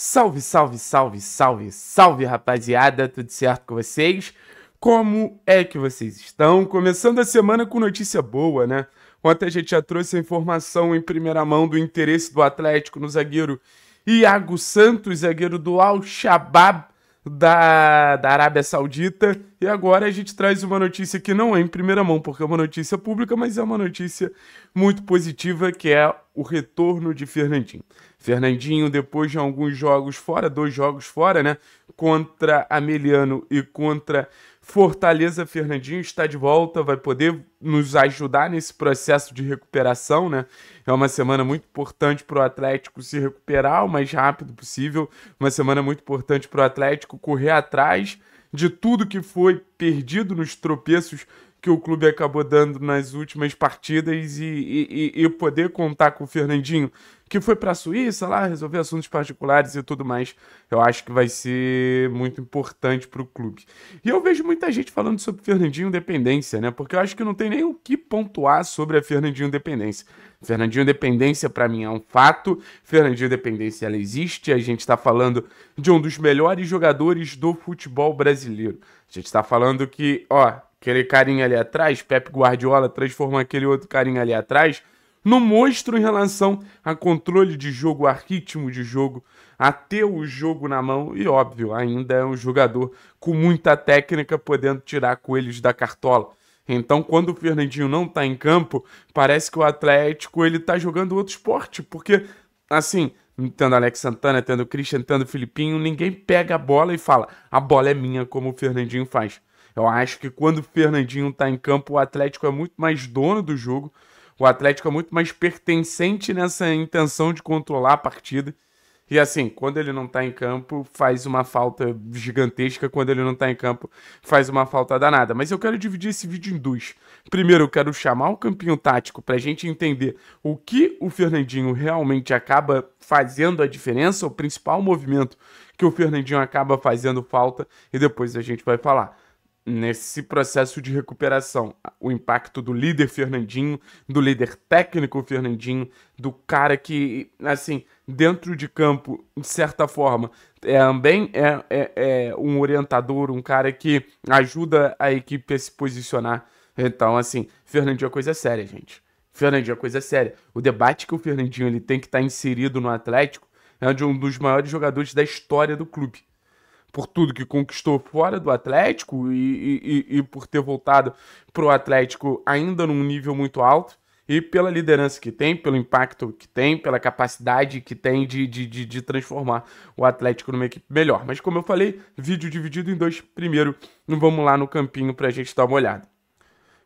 Salve, salve, salve, salve, salve, rapaziada, tudo certo com vocês? Como é que vocês estão? Começando a semana com notícia boa, né? Ontem a gente já trouxe a informação em primeira mão do interesse do Atlético no zagueiro Iago Santos, zagueiro do Al-Shabab da Arábia Saudita. E agora a gente traz uma notícia que não é em primeira mão, porque é uma notícia pública, mas é uma notícia muito positiva, que é o retorno de Fernandinho. Fernandinho, depois de alguns jogos fora, dois jogos fora, né? Contra Ameliano e contra Fortaleza, Fernandinho está de volta, vai poder nos ajudar nesse processo de recuperação, né? É uma semana muito importante para o Atlético se recuperar o mais rápido possível, uma semana muito importante para o Atlético correr atrás de tudo que foi perdido nos tropeços que o clube acabou dando nas últimas partidas e poder contar com o Fernandinho, que foi para a Suíça lá resolver assuntos particulares e tudo mais. Eu acho que vai ser muito importante para o clube. E eu vejo muita gente falando sobre Fernandinho dependência, né? Porque eu acho que não tem nem o que pontuar sobre a Fernandinho dependência. Fernandinho dependência para mim é um fato. Fernandinho dependência, ela existe. A gente está falando de um dos melhores jogadores do futebol brasileiro. A gente está falando que, ó, aquele carinha ali atrás, Pepe Guardiola transforma aquele outro carinha ali atrás num monstro em relação a controle de jogo, a ritmo de jogo, a ter o jogo na mão. E óbvio, ainda é um jogador com muita técnica, podendo tirar coelhos da cartola. Então, quando o Fernandinho não tá em campo, parece que o Atlético ele tá jogando outro esporte, porque assim, tendo Alex Santana, tendo Christian, tendo Filipinho, ninguém pega a bola e fala, a bola é minha, como o Fernandinho faz. Eu acho que quando o Fernandinho está em campo, o Atlético é muito mais dono do jogo, o Atlético é muito mais pertencente nessa intenção de controlar a partida. E assim, quando ele não está em campo, faz uma falta gigantesca. Quando ele não está em campo, faz uma falta danada. Mas eu quero dividir esse vídeo em dois. Primeiro, eu quero chamar o campinho tático para a gente entender o que o Fernandinho realmente acaba fazendo a diferença, o principal movimento que o Fernandinho acaba fazendo falta. E depois a gente vai falar nesse processo de recuperação, o impacto do líder Fernandinho, do líder técnico Fernandinho, do cara que, assim, dentro de campo, de certa forma, também é um orientador, um cara que ajuda a equipe a se posicionar. Então, assim, Fernandinho é coisa séria, gente. Fernandinho é coisa séria. O debate que o Fernandinho ele tem que estar inserido no Atlético é de um dos maiores jogadores da história do clube, por tudo que conquistou fora do Atlético e por ter voltado para o Atlético ainda num nível muito alto, e pela liderança que tem, pelo impacto que tem, pela capacidade que tem de transformar o Atlético numa equipe melhor. Mas como eu falei, vídeo dividido em dois. Primeiro, vamos lá no campinho para a gente dar uma olhada.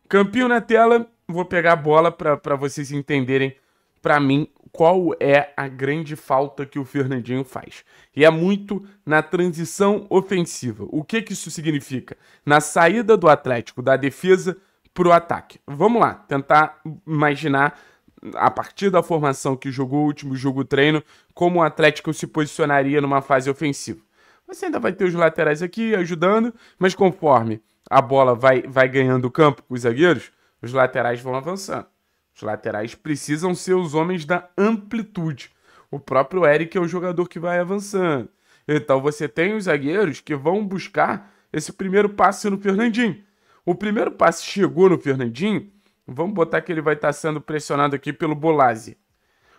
Campinho na tela, vou pegar a bola para vocês entenderem, para mim, qual é a grande falta que o Fernandinho faz. E é muito na transição ofensiva. O que isso significa? Na saída do Atlético, da defesa para o ataque. Vamos lá, tentar imaginar, a partir da formação que jogou o último jogo treino, como o Atlético se posicionaria numa fase ofensiva. Você ainda vai ter os laterais aqui ajudando, mas conforme a bola vai ganhando o campo com os zagueiros, os laterais vão avançando. Os laterais precisam ser os homens da amplitude. O próprio Eric é o jogador que vai avançando. Então você tem os zagueiros que vão buscar esse primeiro passe no Fernandinho. O primeiro passe chegou no Fernandinho, vamos botar que ele vai estar sendo pressionado aqui pelo Bolazzi.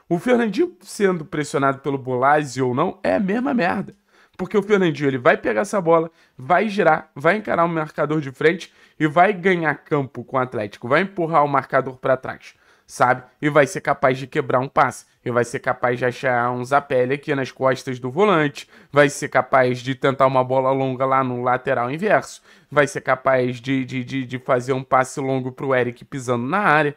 O Fernandinho sendo pressionado pelo Bolazzi ou não é a mesma merda. Porque o Fernandinho ele vai pegar essa bola, vai girar, vai encarar o marcador de frente e vai ganhar campo com o Atlético. Vai empurrar o marcador para trás, sabe? E vai ser capaz de quebrar um passe, e vai ser capaz de achar um Zapelli aqui nas costas do volante, vai ser capaz de tentar uma bola longa lá no lateral inverso, vai ser capaz de fazer um passe longo para o Eric pisando na área.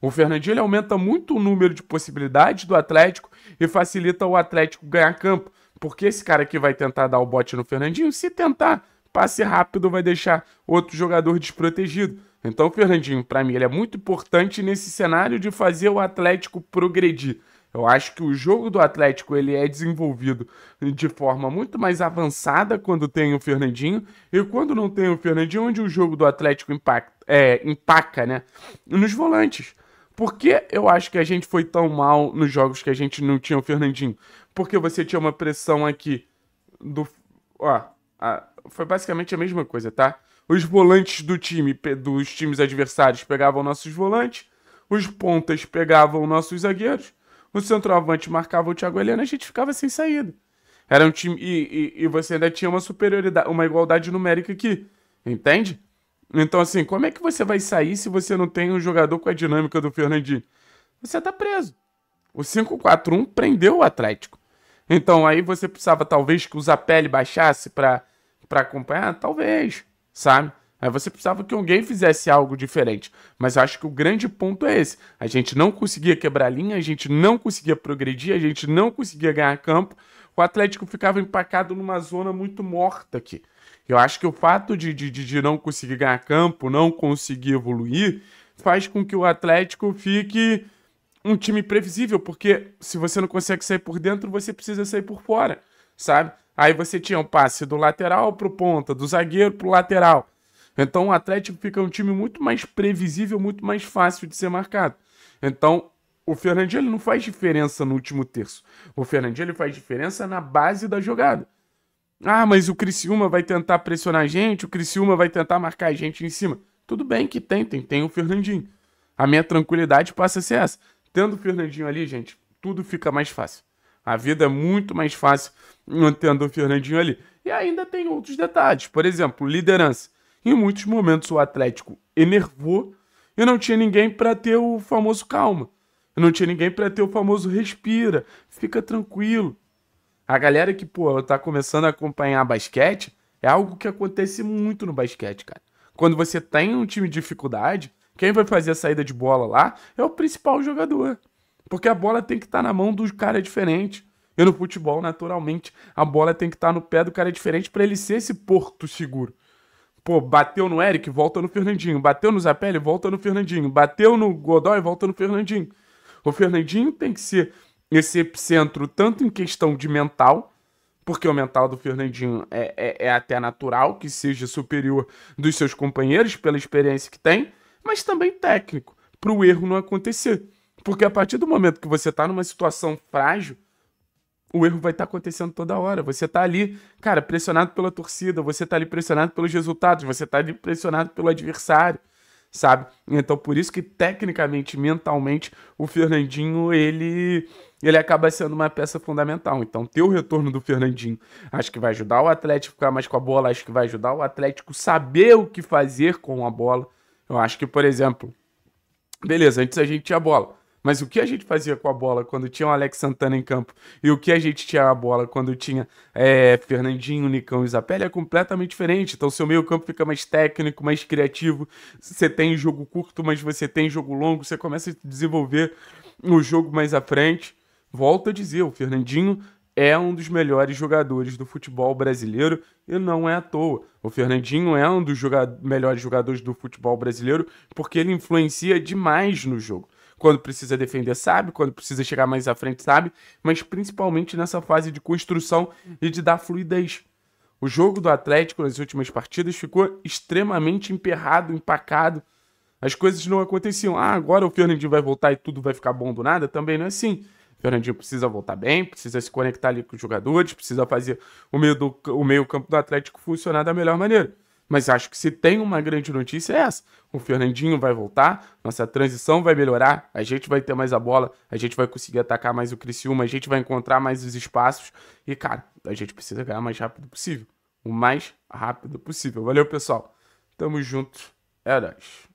O Fernandinho ele aumenta muito o número de possibilidades do Atlético e facilita o Atlético ganhar campo, porque esse cara aqui vai tentar dar o bote no Fernandinho, se tentar passe rápido vai deixar outro jogador desprotegido. Então o Fernandinho, para mim, ele é muito importante nesse cenário de fazer o Atlético progredir. Eu acho que o jogo do Atlético ele é desenvolvido de forma muito mais avançada quando tem o Fernandinho, e quando não tem o Fernandinho, onde o jogo do Atlético empaca, né? Nos volantes. Por que eu acho que a gente foi tão mal nos jogos que a gente não tinha o Fernandinho? porque você tinha uma pressão aqui do... Ó, foi basicamente a mesma coisa, tá? Os volantes do time, dos times adversários pegavam nossos volantes, os pontas pegavam nossos zagueiros, o centroavante marcava o Thiago Heleno e a gente ficava sem saída. Era um time... E você ainda tinha uma superioridade, uma igualdade numérica aqui, entende? Então, assim, como é que você vai sair se você não tem um jogador com a dinâmica do Fernandinho? Você tá preso. O 5-4-1 prendeu o Atlético. Então, aí você precisava, talvez, que o Zapelli baixasse pra acompanhar? Talvez, sabe? Aí você precisava que alguém fizesse algo diferente. Mas eu acho que o grande ponto é esse. A gente não conseguia quebrar linha, a gente não conseguia progredir, a gente não conseguia ganhar campo. O Atlético ficava empacado numa zona muito morta aqui. Eu acho que o fato de não conseguir ganhar campo, não conseguir evoluir, faz com que o Atlético fique um time previsível, porque se você não consegue sair por dentro, você precisa sair por fora, sabe? Aí você tinha um passe do lateral pro ponta, do zagueiro pro lateral. Então o Atlético fica um time muito mais previsível, muito mais fácil de ser marcado. Então o Fernandinho ele não faz diferença no último terço. O Fernandinho ele faz diferença na base da jogada. Ah, mas o Criciúma vai tentar pressionar a gente, o Criciúma vai tentar marcar a gente em cima. Tudo bem que tentem, tem o Fernandinho. A minha tranquilidade passa a ser essa. Tendo o Fernandinho ali, gente, tudo fica mais fácil. A vida é muito mais fácil mantendo o Fernandinho ali. E ainda tem outros detalhes. Por exemplo, liderança. Em muitos momentos o Atlético enervou e não tinha ninguém para ter o famoso calma. Não tinha ninguém para ter o famoso respira, fica tranquilo. A galera que, pô, tá começando a acompanhar basquete, é algo que acontece muito no basquete, cara. Quando você tem um time de dificuldade, quem vai fazer a saída de bola lá é o principal jogador. Porque a bola tem que estar na mão do cara diferente. E no futebol, naturalmente, a bola tem que estar no pé do cara diferente para ele ser esse porto seguro. Pô, bateu no Eric, volta no Fernandinho. Bateu no Zapelli, volta no Fernandinho. Bateu no Godoy, volta no Fernandinho. O Fernandinho tem que ser esse epicentro tanto em questão de mental, porque o mental do Fernandinho é até natural que seja superior dos seus companheiros pela experiência que tem, mas também técnico, para o erro não acontecer. Porque a partir do momento que você está numa situação frágil, o erro vai estar acontecendo toda hora. Você está ali, cara, pressionado pela torcida, você está ali pressionado pelos resultados, você está ali pressionado pelo adversário. Sabe? Então por isso que tecnicamente, mentalmente, o Fernandinho ele acaba sendo uma peça fundamental. Então ter o retorno do Fernandinho acho que vai ajudar o Atlético a ficar mais com a bola, acho que vai ajudar o Atlético saber o que fazer com a bola. Eu acho que, por exemplo, beleza, antes a gente tinha a bola, mas o que a gente fazia com a bola quando tinha o Alex Santana em campo e o que a gente tinha a bola quando tinha Fernandinho, Nicão e Zapelli é completamente diferente. Então seu meio campo fica mais técnico, mais criativo. Você tem jogo curto, mas você tem jogo longo. Você começa a desenvolver o jogo mais à frente. Volto a dizer, o Fernandinho é um dos melhores jogadores do futebol brasileiro e não é à toa. O Fernandinho é um dos melhores jogadores do futebol brasileiro porque ele influencia demais no jogo. Quando precisa defender, sabe. Quando precisa chegar mais à frente, sabe. Mas principalmente nessa fase de construção e de dar fluidez. O jogo do Atlético nas últimas partidas ficou extremamente emperrado, empacado. As coisas não aconteciam. Ah, agora o Fernandinho vai voltar e tudo vai ficar bom do nada. Também não é assim. O Fernandinho precisa voltar bem, precisa se conectar ali com os jogadores, precisa fazer o meio campo do Atlético funcionar da melhor maneira. Mas acho que se tem uma grande notícia é essa. O Fernandinho vai voltar, nossa transição vai melhorar, a gente vai ter mais a bola, a gente vai conseguir atacar mais o Criciúma, a gente vai encontrar mais os espaços. E, cara, a gente precisa ganhar o mais rápido possível. O mais rápido possível. Valeu, pessoal. Tamo junto. É nóis.